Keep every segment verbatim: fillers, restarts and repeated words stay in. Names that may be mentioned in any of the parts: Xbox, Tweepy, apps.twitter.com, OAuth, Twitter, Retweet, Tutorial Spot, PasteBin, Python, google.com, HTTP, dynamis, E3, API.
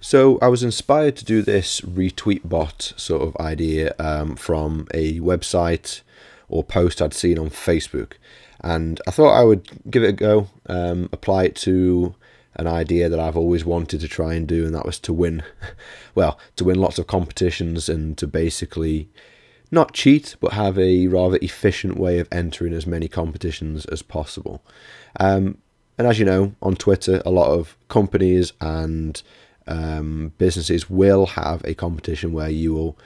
So I was inspired to do this retweet bot sort of idea um, from a website or post I'd seen on Facebook, and I thought I would give it a go, um, apply it to an idea that I've always wanted to try and do, and that was to win, well, to win lots of competitions and to basically not cheat, but have a rather efficient way of entering as many competitions as possible. Um, and as you know, on Twitter, a lot of companies and um, businesses will have a competition where you will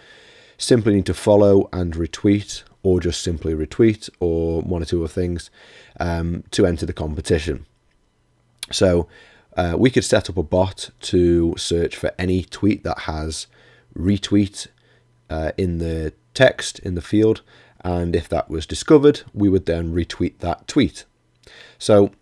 simply need to follow and retweet, or just simply retweet, or one or two other things um, to enter the competition. So uh, we could set up a bot to search for any tweet that has retweet uh, in the text in the field, and if that was discovered, we would then retweet that tweet. So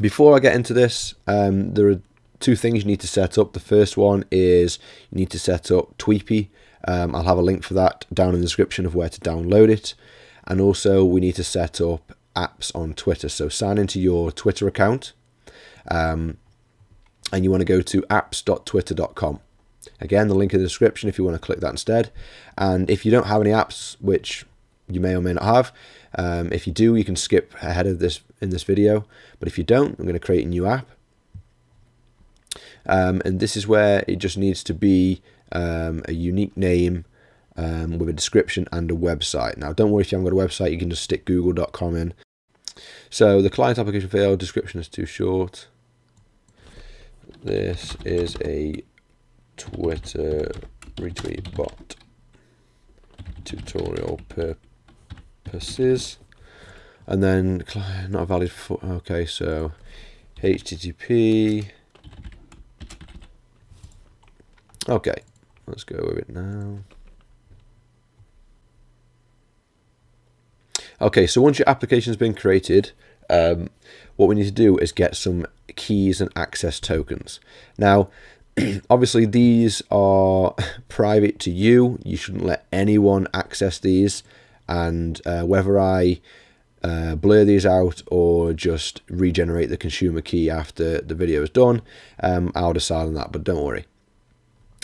before I get into this, um, there are two things you need to set up. The first one is you need to set up Tweepy. Um, I'll have a link for that down in the description of where to download it. And also we need to set up apps on Twitter. So sign into your Twitter account, um, and you want to go to apps dot twitter dot com. Again, the link in the description if you want to click that instead. And if you don't have any apps, which you may or may not have, um, if you do, you can skip ahead of this in this video. But if you don't, I'm going to create a new app. Um, and this is where it just needs to be um, a unique name um, with a description and a website. Now, don't worry if you haven't got a website, you can just stick google dot com in. So the client application failed, description is too short. This is a Twitter retweet bot, tutorial purposes, and then client not valid for, okay, so H T T P, okay, let's go with it now. Okay, so once your application has been created, um, what we need to do is get some keys and access tokens. Now, obviously these are private to you. You shouldn't let anyone access these, and uh, whether I uh, blur these out or just regenerate the consumer key after the video is done, um, I'll decide on that, but don't worry.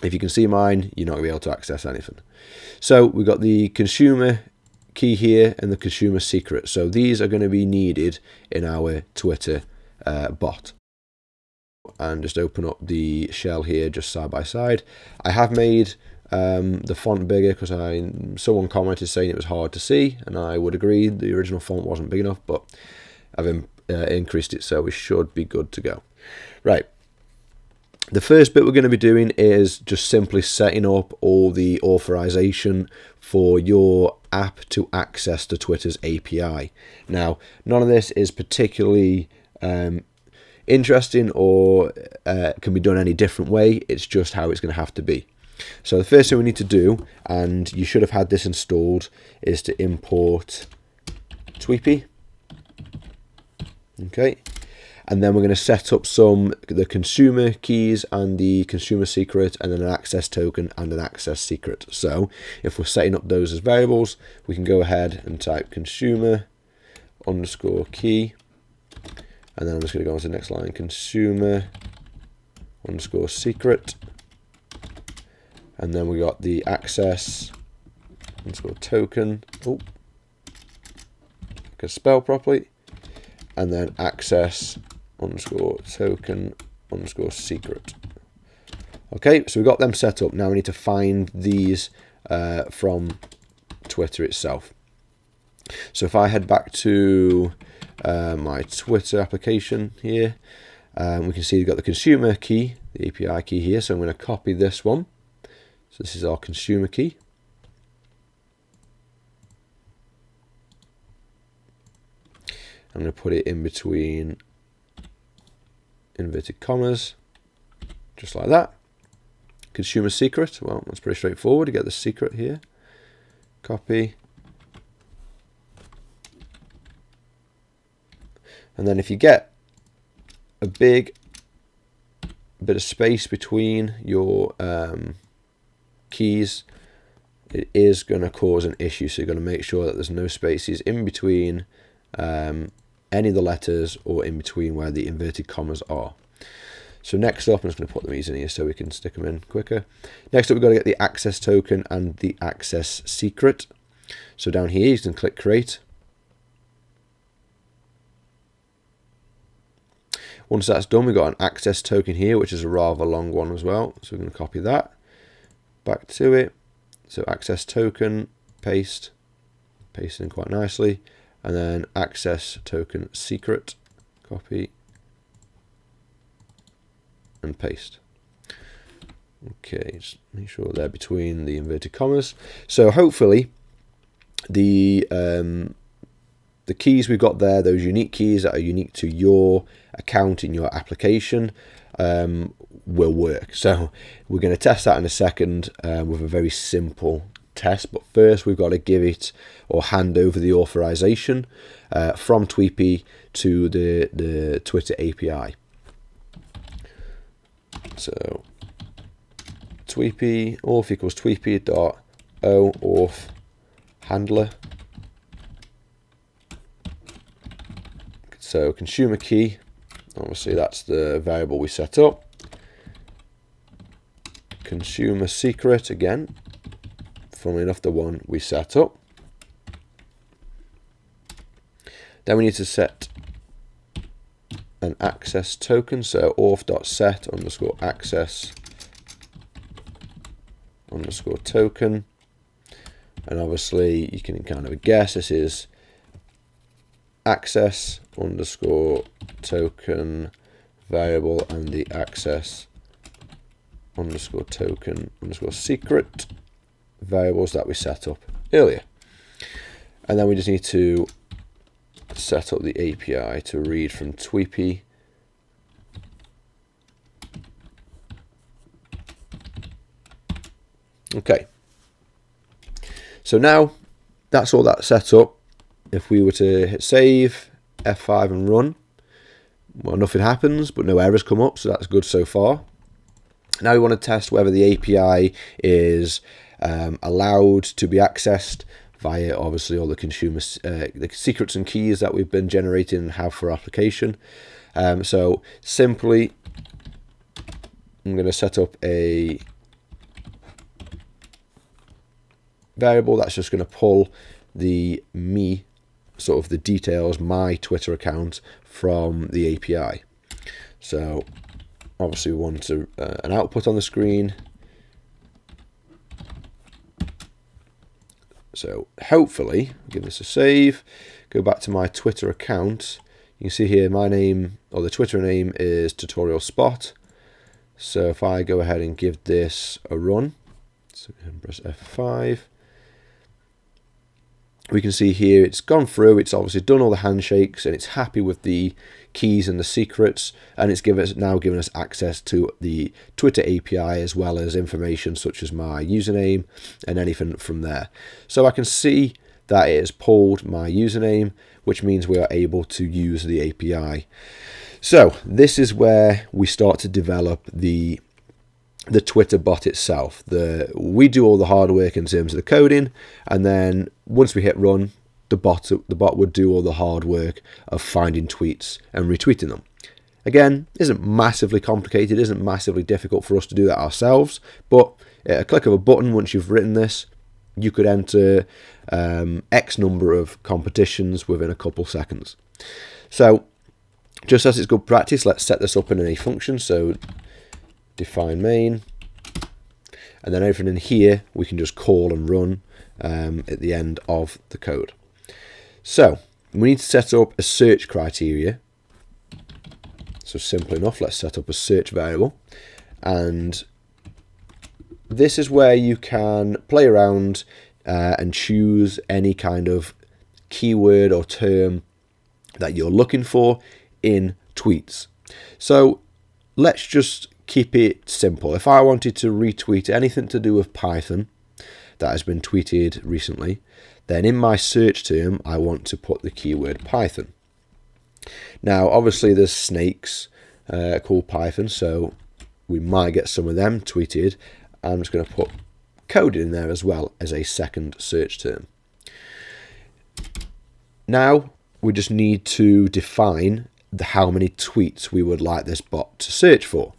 If you can see mine, you're not going to be able to access anything. So we've got the consumer key here and the consumer secret. So these are going to be needed in our Twitter uh, bot. And just open up the shell here just side by side. I have made um, the font bigger because I someone commented saying it was hard to see, and I would agree the original font wasn't big enough, but I've in, uh, increased it, so we should be good to go. Right, the first bit we're going to be doing is just simply setting up all the authorization for your app to access the Twitter's A P I. Now, none of this is particularly um, interesting or uh, can be done any different way. It's just how it's going to have to be. So the first thing we need to do, and you should have had this installed, is to import Tweepy. Okay, and then we're going to set up some the consumer keys and the consumer secret, and then an access token and an access secret. So if we're setting up those as variables, we can go ahead and type consumer underscore key. And then I'm just going to go on to the next line, consumer underscore secret. And then we got the access underscore token. Oh, I can spell properly. And then access underscore token underscore secret. Okay, so we've got them set up. Now we need to find these uh, from Twitter itself. So if I head back to Uh, my Twitter application here, um, we can see we've got the consumer key, the A P I key here, so I'm going to copy this one. So this is our consumer key. I'm going to put it in between inverted commas, just like that. Consumer secret, well, that's pretty straightforward. You get the secret here, copy. And then if you get a big bit of space between your um, keys, it is going to cause an issue. So you're going to make sure that there's no spaces in between um, any of the letters or in between where the inverted commas are. So next up, I'm just going to put these in here so we can stick them in quicker. Next up, we've got to get the access token and the access secret. So down here, you can click create. Once that's done, we've got an access token here, which is a rather long one as well. So we're going to copy that back to it. So access token, paste, paste in quite nicely. And then access token secret, copy and paste. Okay, just make sure they're between the inverted commas. So hopefully the um, the keys we've got there, those unique keys that are unique to your account in your application, um, will work. So we're going to test that in a second um, with a very simple test, but first we've got to give it or hand over the authorization uh, from Tweepy to the, the Twitter A P I. So Tweepy auth equals Tweepy dot o auth handler. So consumer key, obviously that's the variable we set up. Consumer secret again. Funnily enough, the one we set up. Then we need to set an access token, so auth.set underscore access underscore token. And obviously you can kind of guess this is access underscore token variable and the access underscore token underscore secret variables that we set up earlier. And then we just need to set up the A P I to read from Tweepy . Okay so now that's all that's set up. If we were to hit save, F five and run, well, nothing happens, but no errors come up, so that's good so far. Now we want to test whether the A P I is um, allowed to be accessed via obviously all the consumer uh, the secrets and keys that we've been generating and have for our application. Um, so simply, I'm going to set up a variable that's just going to pull the me, sort of the details, my Twitter account from the A P I. So obviously we want to, uh, an output on the screen. So hopefully, give this a save, go back to my Twitter account. You can see here my name, or the Twitter name is Tutorial Spot. So if I go ahead and give this a run, so press F five, we can see here it's gone through, it's obviously done all the handshakes and it's happy with the keys and the secrets, and it's given us, now given us access to the Twitter A P I as well as information such as my username and anything from there. So I can see that it has pulled my username, which means we are able to use the A P I. So this is where we start to develop the the Twitter bot itself. The we do all the hard work in terms of the coding, and then once we hit run, the bot the bot would do all the hard work of finding tweets and retweeting them. Again, isn't massively complicated, isn't massively difficult for us to do that ourselves, but at a click of a button, once you've written this, you could enter um, X number of competitions within a couple seconds. So just as it's good practice, let's set this up in a function. So define main, and then everything in here we can just call and run um, at the end of the code. So we need to set up a search criteria. So simple enough, let's set up a search variable, and this is where you can play around uh, and choose any kind of keyword or term that you're looking for in tweets. So let's just keep it simple. If I wanted to retweet anything to do with Python that has been tweeted recently, then in my search term, I want to put the keyword Python. Now, obviously there's snakes uh, called Python, so we might get some of them tweeted. I'm just going to put code in there as well as a second search term. Now, we just need to define the, how many tweets we would like this bot to search for.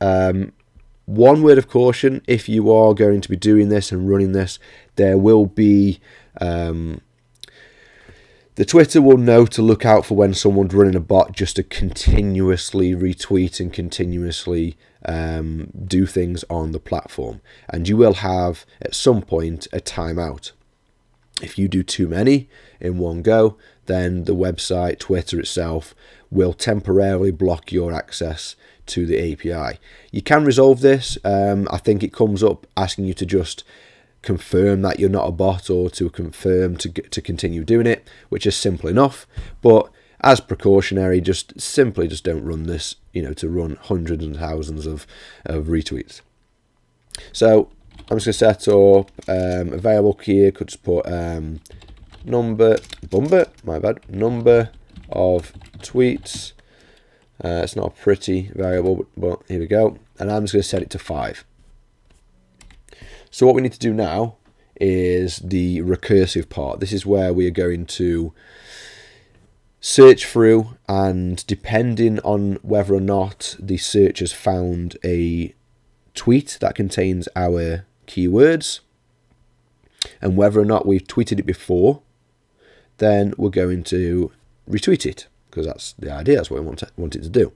Um, one word of caution, if you are going to be doing this and running this, there will be... Um, The Twitter will know to look out for when someone's running a bot just to continuously retweet and continuously um, do things on the platform. And you will have, at some point, a timeout. If you do too many in one go, then the website, Twitter itself, will temporarily block your access to the A P I. You can resolve this. Um, I think it comes up asking you to just confirm that you're not a bot, or to confirm to to continue doing it, which is simple enough. But as precautionary, just simply just don't run this, you know, to run hundreds and thousands of, of retweets. So I'm just going to set up um, a variable here. Could just put um, number, number, my bad, number of tweets. Uh, it's not a pretty variable, but, but here we go. And I'm just going to set it to five. So what we need to do now is the recursive part. This is where we are going to search through, and depending on whether or not the search has found a tweet that contains our keywords, and whether or not we've tweeted it before, then we're going to retweet it, because that's the idea, that's what we want, to, want it to do.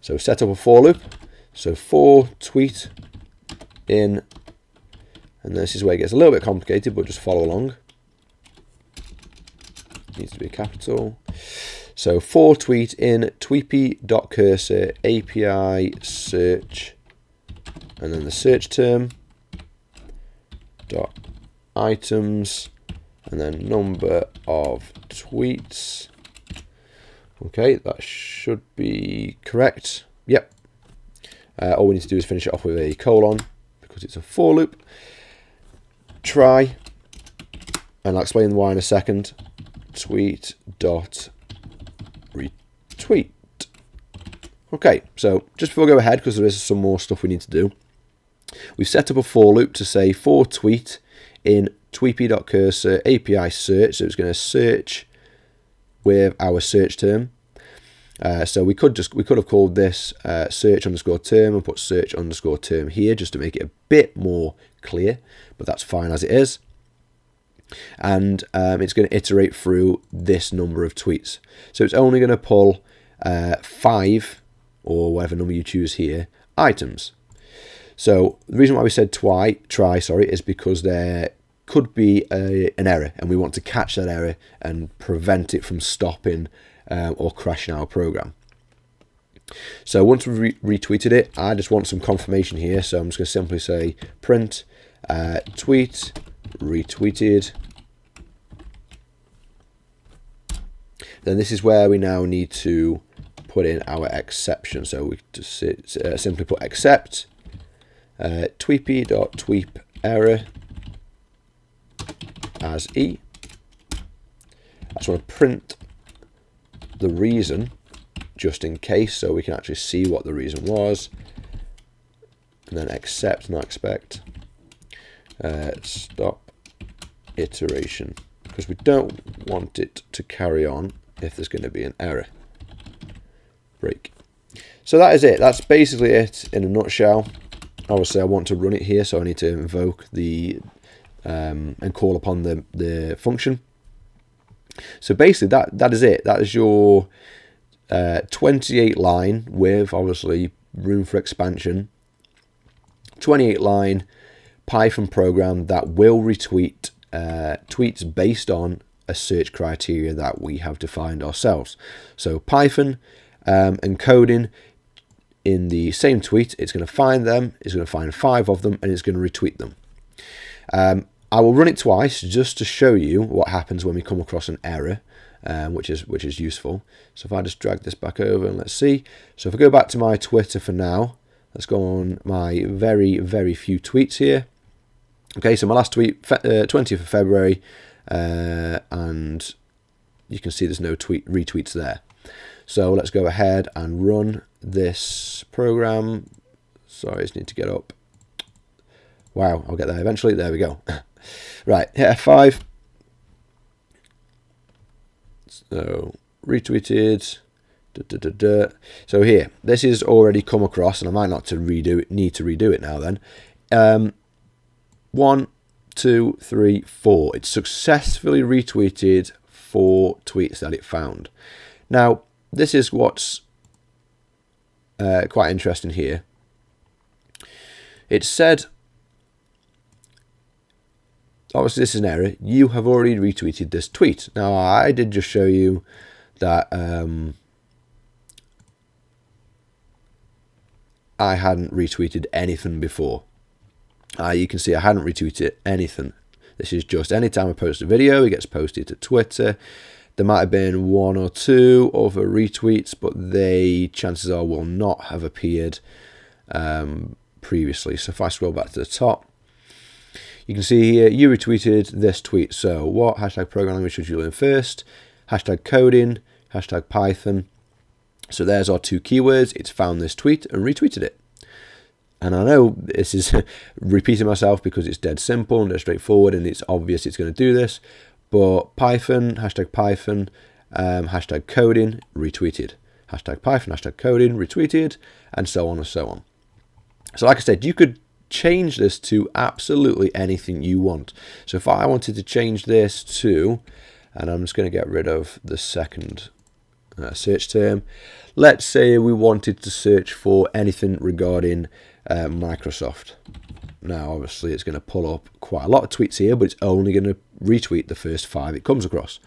So set up a for loop, so for tweet in, and this is where it gets a little bit complicated, but just follow along. It needs to be capital. So for tweet in tweepy.cursor A P I search, and then the search term dot items, and then number of tweets. Okay, that should be correct. Yep. Uh, all we need to do is finish it off with a colon, because it's a for loop. Try, and I'll explain why in a second, tweet dot retweet. Okay, so just before we go ahead, because there is some more stuff we need to do, we've set up a for loop to say for tweet in tweepy.cursor A P I search, so it's going to search with our search term. Uh, so we could just we could have called this uh, search underscore term and put search underscore term here just to make it a bit more clear, but that's fine as it is. And um, it's going to iterate through this number of tweets. So it's only going to pull uh, five, or whatever number you choose here, items. So the reason why we said twi try, sorry, is because there could be a, an error, and we want to catch that error and prevent it from stopping Um, or crashing our program. So once we've re retweeted it, I just want some confirmation here, so I'm just going to simply say print uh, tweet retweeted. Then this is where we now need to put in our exception, so we just uh, simply put except uh, tweepy.tweep error as e. I just want to print the reason, just in case, so we can actually see what the reason was, and then accept, not expect, uh, stop iteration, because we don't want it to carry on if there's going to be an error. Break. So that is it. That's basically it in a nutshell. Obviously I want to run it here, so I need to invoke the um, and call upon the, the function. So basically that that is it. That is your uh, twenty-eight line, with obviously room for expansion, twenty-eight line Python program that will retweet uh, tweets based on a search criteria that we have defined ourselves. So Python um, encoding in the same tweet, it's going to find them, it's going to find five of them, and it's going to retweet them. Um, I will run it twice just to show you what happens when we come across an error, um, which is which is useful. So if I just drag this back over and let's see. So if I go back to my Twitter for now, let's go on my very, very few tweets here. Okay, so my last tweet, uh, twentieth of February, uh, and you can see there's no tweet retweets there. So let's go ahead and run this program. Sorry, I just need to get up. Wow, I'll get there eventually. There we go. Right, hit F five. So retweeted, Da, da, da, da. So here, this is already come across, and I might not to redo it, need to redo it now then. Um, one, two, three, four. It successfully retweeted four tweets that it found. Now, this is what's uh, quite interesting here. It said, obviously this is an error, you have already retweeted this tweet. Now, I did just show you that um, I hadn't retweeted anything before. Uh, you can see I hadn't retweeted anything. This is just any time I post a video, it gets posted to Twitter. There might have been one or two other retweets, but they, chances are, will not have appeared um, previously. So if I scroll back to the top, you can see here, you retweeted this tweet. So what hashtag program language should you learn first? Hashtag coding, hashtag Python. So there's our two keywords. It's found this tweet and retweeted it. And I know this is repeating myself because it's dead simple and dead straightforward, and it's obvious it's going to do this. But Python, hashtag Python, um, hashtag coding, retweeted. Hashtag Python, hashtag coding, retweeted, and so on and so on. So like I said, you could change this to absolutely anything you want. So if I wanted to change this to, and I'm just going to get rid of the second uh, search term. Let's say we wanted to search for anything regarding uh, Microsoft. Now, obviously, it's going to pull up quite a lot of tweets here, but it's only going to retweet the first five it comes across.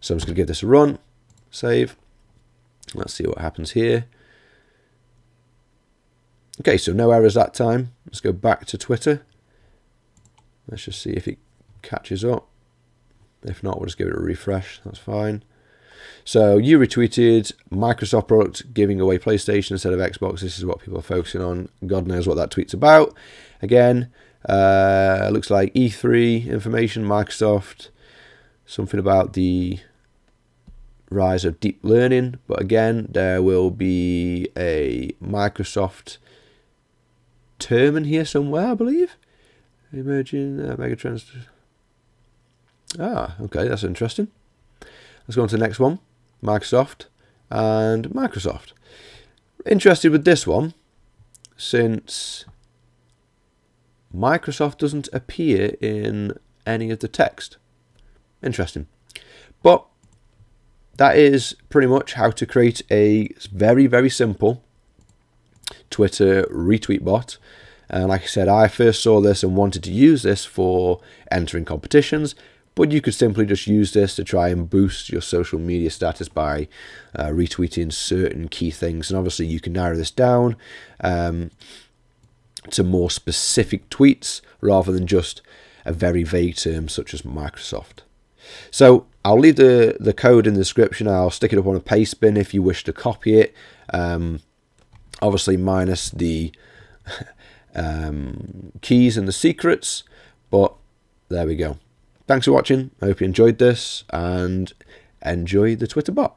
So I'm just going to give this a run, save. Let's see what happens here. Okay, so no errors that time. Let's go back to Twitter. Let's just see if it catches up. If not, we'll just give it a refresh. That's fine. So you retweeted Microsoft product giving away PlayStation instead of Xbox. This is what people are focusing on. God knows what that tweet's about. Again, uh, looks like E three information, Microsoft, something about the rise of deep learning. But again, there will be a Microsoft term in here somewhere, I believe. Emerging uh, megatrends. Ah, okay, that's interesting. Let's go on to the next one, Microsoft and Microsoft. Interested with this one, since Microsoft doesn't appear in any of the text. Interesting. But that is pretty much how to create a very, very simple Twitter retweet bot. And like I said, I first saw this and wanted to use this for entering competitions. But you could simply just use this to try and boost your social media status by uh, retweeting certain key things. And obviously you can narrow this down um, to more specific tweets rather than just a very vague term such as Microsoft. So I'll leave the, the code in the description. I'll stick it up on a PasteBin if you wish to copy it. Um, obviously minus the um, keys and the secrets. But there we go. Thanks for watching. I hope you enjoyed this, and enjoy the Twitter bot.